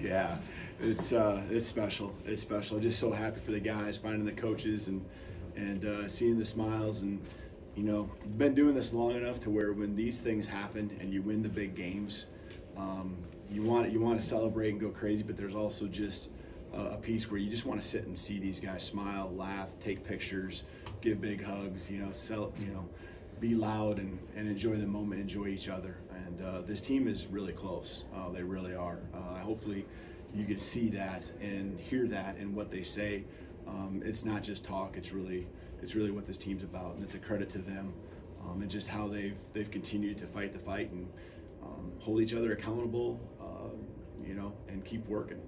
Yeah, it's special. It's special. Just so happy for the guys, finding the coaches, and seeing the smiles. And you know, I've been doing this long enough to where when these things happen and you win the big games, you want to celebrate and go crazy. But there's also just a piece where you just want to sit and see these guys smile, laugh, take pictures, give big hugs. You know, be loud and enjoy the moment, enjoy each other. And this team is really close. They really are. Hopefully you can see that and hear that in what they say. It's not just talk, it's really what this team's about, and it's a credit to them and just how they've continued to fight the fight and hold each other accountable, you know, and keep working.